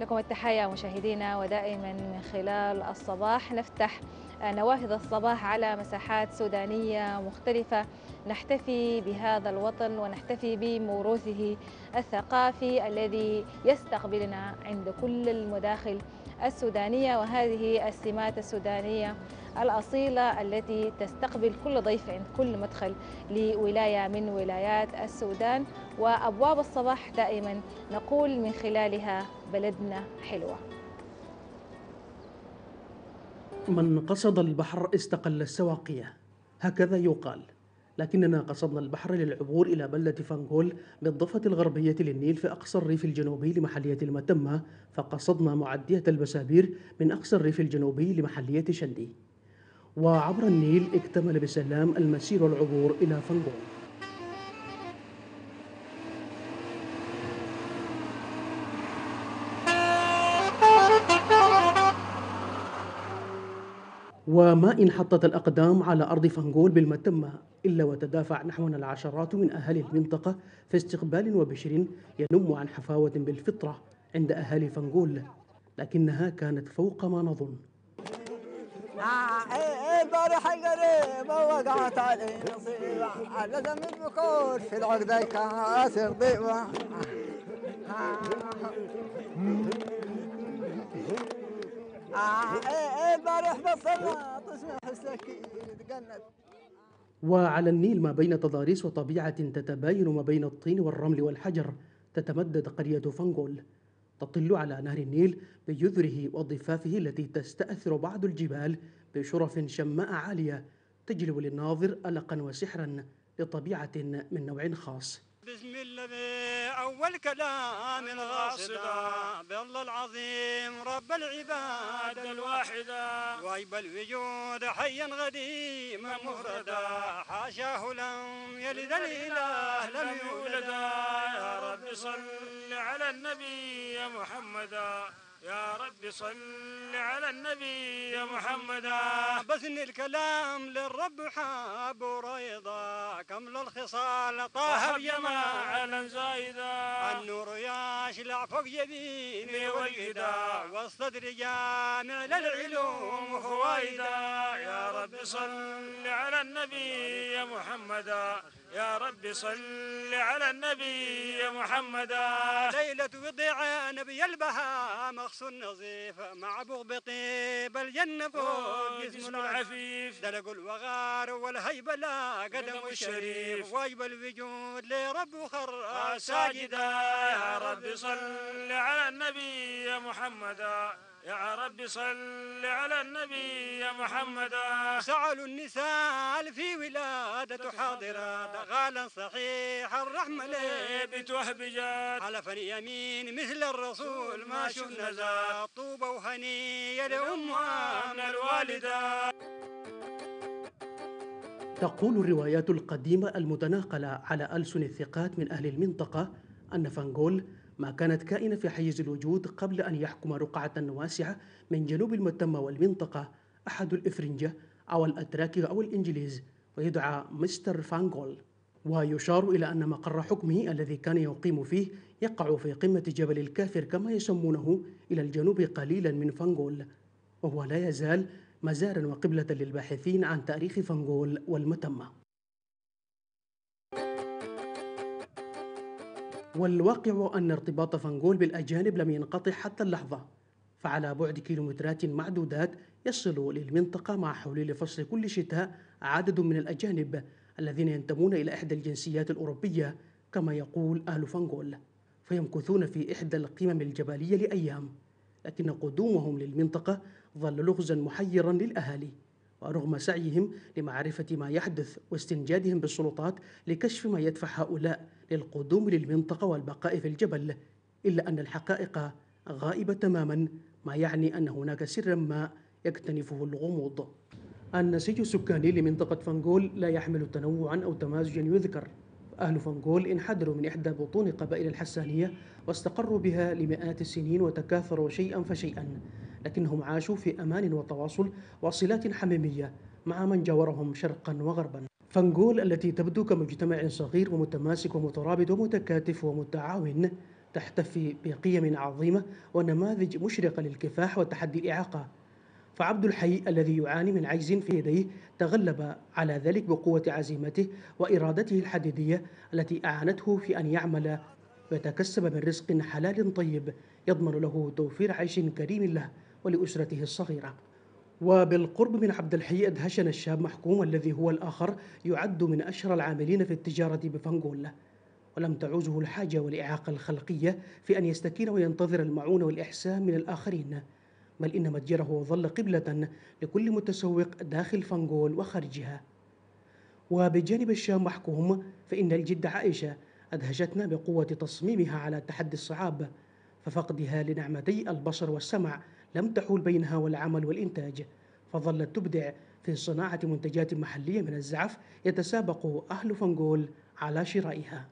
لكم التحية مشاهدينا، ودائما من خلال الصباح نفتح نوافذ الصباح على مساحات سودانية مختلفة، نحتفي بهذا الوطن ونحتفي بموروثه الثقافي الذي يستقبلنا عند كل المداخل السودانية، وهذه السمات السودانية الأصيلة التي تستقبل كل ضيف عند كل مدخل لولاية من ولايات السودان. وأبواب الصباح دائما نقول من خلالها بلدنا حلوة. من قصد البحر استقل السواقية، هكذا يقال، لكننا قصدنا البحر للعبور إلى بلدة فنقول بالضفة الغربية للنيل في أقصى الريف الجنوبي لمحلية المتمة، فقصدنا معدية البسابير من أقصى الريف الجنوبي لمحلية شندي، وعبر النيل اكتمل بسلام المسير والعبور إلى فنقول. وما إن حطت الأقدام على أرض فنقول بالمتمة إلا وتدافع نحونا العشرات من أهالي المنطقة في استقبال وبشر ينم عن حفاوة بالفطرة عند أهالي فنقول، لكنها كانت فوق ما نظن. وعلى النيل ما بين تضاريس وطبيعة تتباين ما بين الطين والرمل والحجر تتمدد قرية فنقول، تطل على نهر النيل بجذره وضفافه التي تستأثر بعض الجبال بشرف شماء عالية تجلب للناظر ألقا وسحرا لطبيعة من نوع خاص. بسم الله أول كلام غاصبا بالله العظيم رب العباد الواحدة غايب الوجود حيا غديم مفردا حاشاه لم يلد الإله لم يولدا يا رب صل على النبي محمدا يا رب صل على النبي يا محمدا بثني الكلام للرب حاب وريضا كمل الخصال طه بجماعا زايدا النور يشلع فوق يميني وجدا وسط جامع للعلوم فوايدا يا رب صل على النبي يا محمدا يا رب صل على النبي يا محمدا ليلة وضيع نبي البهاء مخص نظيف مع بغب طيب الجنة فوق جسم العفيف دلق الوغار والهيبة لا قدم الشريف واجب الوجود لرب خر ساجدا يا رب صل على النبي يا محمدا يا رب صل على النبي يا محمدا سعلوا النساء في ولادة حاضرة دغالا صحيح الرحمة ليه بتوهبجات على فني يمين مثل الرسول ما شفنا زاد طوبة وهنية لأمها من الوالدة. تقول الروايات القديمة المتناقلة على ألسن الثقات من أهل المنطقة أن فنقول ما كانت كائنة في حيز الوجود قبل أن يحكم رقعة واسعة من جنوب المتمة والمنطقة أحد الإفرنجة أو الأتراك أو الإنجليز ويدعى مستر فنقول. ويشار إلى أن مقر حكمه الذي كان يقيم فيه يقع في قمة جبل الكافر كما يسمونه إلى الجنوب قليلا من فنقول، وهو لا يزال مزارا وقبلة للباحثين عن تاريخ فنقول والمتمة. والواقع أن ارتباط فنقول بالأجانب لم ينقطع حتى اللحظة، فعلى بعد كيلومترات معدودات يصل للمنطقة مع حلول فصل كل شتاء عدد من الأجانب الذين ينتمون إلى إحدى الجنسيات الأوروبية كما يقول أهل فنقول، فيمكثون في إحدى القمم الجبلية لأيام، لكن قدومهم للمنطقة ظل لغزا محيرا للأهالي. ورغم سعيهم لمعرفة ما يحدث واستنجادهم بالسلطات لكشف ما يدفع هؤلاء للقدوم للمنطقة والبقاء في الجبل، إلا أن الحقائق غائبة تماما، ما يعني أن هناك سرا ما يكتنفه الغموض. النسيج السكاني لمنطقة فنقول لا يحمل تنوعا أو تمازجا يذكر. أهل فنقول انحدروا من إحدى بطون قبائل الحسانية واستقروا بها لمئات السنين وتكاثروا شيئا فشيئا، لكنهم عاشوا في أمان وتواصل وصلات حميمية مع من جاورهم شرقا وغربا. فنقول التي تبدو كمجتمع صغير ومتماسك ومترابط ومتكاتف ومتعاون تحتفي بقيم عظيمة ونماذج مشرقة للكفاح وتحدي الإعاقة. فعبد الحي الذي يعاني من عجز في يديه تغلب على ذلك بقوة عزيمته وإرادته الحديدية التي أعانته في أن يعمل ويتكسب من رزق حلال طيب يضمن له توفير عيش كريم له ولأسرته الصغيرة. وبالقرب من عبد الحي أدهشنا الشاب محكوم الذي هو الآخر يعد من أشهر العاملين في التجارة بفنقول، ولم تعوزه الحاجة والإعاقة الخلقية في أن يستكين وينتظر المعونة والإحسان من الآخرين، بل إن متجره ظل قبلة لكل متسوق داخل فنقول وخارجها. وبجانب الشام محكوم فإن الجدة عائشة أدهشتنا بقوة تصميمها على تحدي الصعاب، ففقدها لنعمتي البصر والسمع لم تحول بينها والعمل والإنتاج، فظلت تبدع في صناعة منتجات محلية من الزعف يتسابق أهل فنقول على شرائها.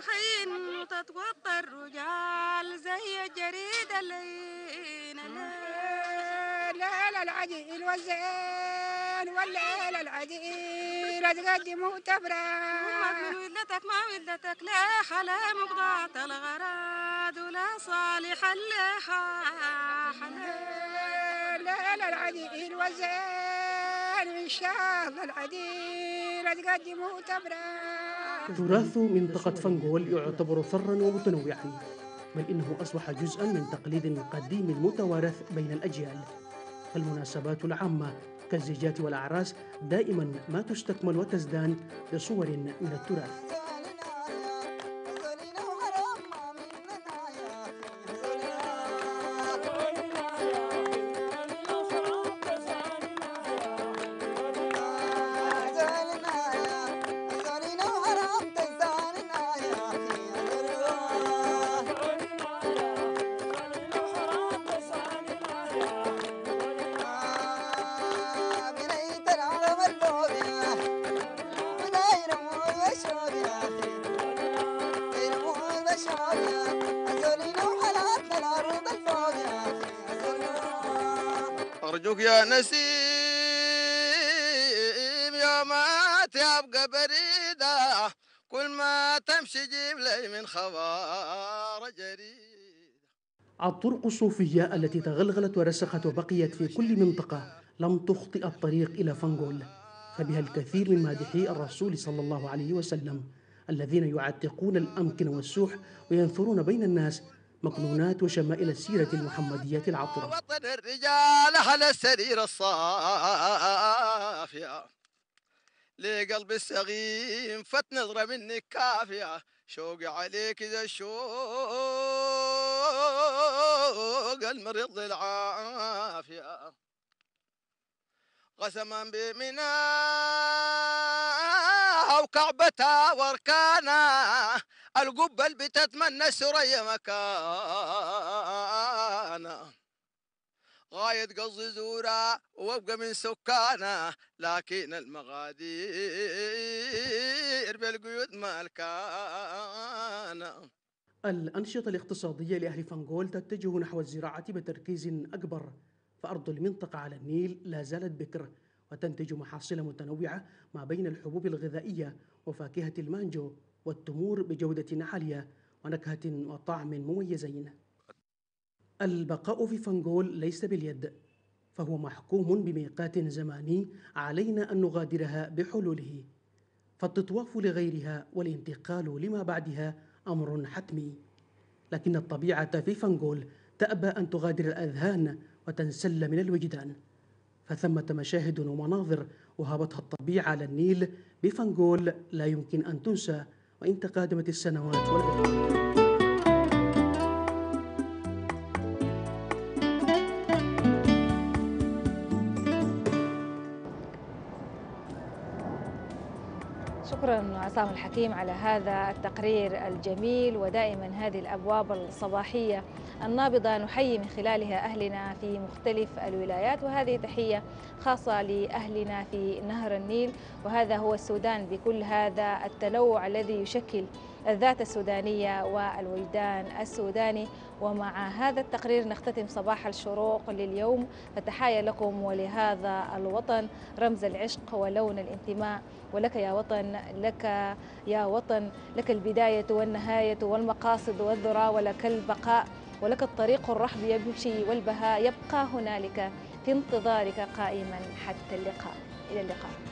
خين تتوطى الرجال زي الجريدة اللينا ليلة العجيل والزين والليلة العجيل تقدم وتبرى أمك من ولدتك ما ولدتك لا خلا مقطعة الغراد ولا صالح اللحاح ليلة العجيل والزين من شاف العديل تقدم وتبرى. تراث منطقة فنقول يعتبر ثرا ومتنوعا، بل إنه أصبح جزءا من تقليد قديم متوارث بين الأجيال، فالمناسبات العامة كالزيجات والأعراس دائما ما تستكمل وتزدان بصور من التراث. أرجوك يا نسيم يا ما تبقى بريدة، كل ما تمشي جيب لي من خبار جريدة. الطرق الصوفية التي تغلغلت ورسخت وبقيت في كل منطقة لم تخطئ الطريق إلى فنقول، فبها الكثير من مادحي الرسول صلى الله عليه وسلم الذين يعتقون الأمكن والسوح وينثرون بين الناس مقنونات وشمائل السيرة المحمدية العطرة. وطن الرجال على السرير الصافية لقلب السغيم فت نظرة منك كافية، شوق عليك إذا الشوق المرض العافية قسما بمناها وكعبتها واركانها القبل بتتمنى السرية مكانه غاية قصدي زورة وابقى من سكانه، لكن المغادير بالقيود مالكانه. الأنشطة الاقتصادية لأهل فنقول تتجه نحو الزراعة بتركيز أكبر، فأرض المنطقة على النيل لا زالت بكر وتنتج محاصيل متنوعة ما بين الحبوب الغذائية وفاكهة المانجو والتمور بجودة عالية ونكهة وطعم مميزين. البقاء في فنقول ليس باليد، فهو محكوم بميقات زماني علينا أن نغادرها بحلوله، فالتطواف لغيرها والانتقال لما بعدها أمر حتمي، لكن الطبيعة في فنقول تأبى أن تغادر الأذهان وتنسل من الوجدان، فثمة مشاهد ومناظر وهبتها الطبيعة على النيل بفنقول لا يمكن أن تنسى وإن تقادمت السنوات والأوقات. شكرا عصام الحكيم على هذا التقرير الجميل، ودائما هذه الأبواب الصباحية النابضة نحيي من خلالها أهلنا في مختلف الولايات، وهذه تحية خاصة لأهلنا في نهر النيل، وهذا هو السودان بكل هذا التنوع الذي يشكل الذات السودانية والوجدان السوداني. ومع هذا التقرير نختتم صباح الشروق لليوم، فتحايا لكم ولهذا الوطن رمز العشق ولون الانتماء، ولك يا وطن، لك يا وطن، لك البداية والنهاية والمقاصد والذرى، ولك البقاء، ولك الطريق الرحب يمشي والبهاء يبقى هنالك في انتظارك قائما. حتى اللقاء، إلى اللقاء.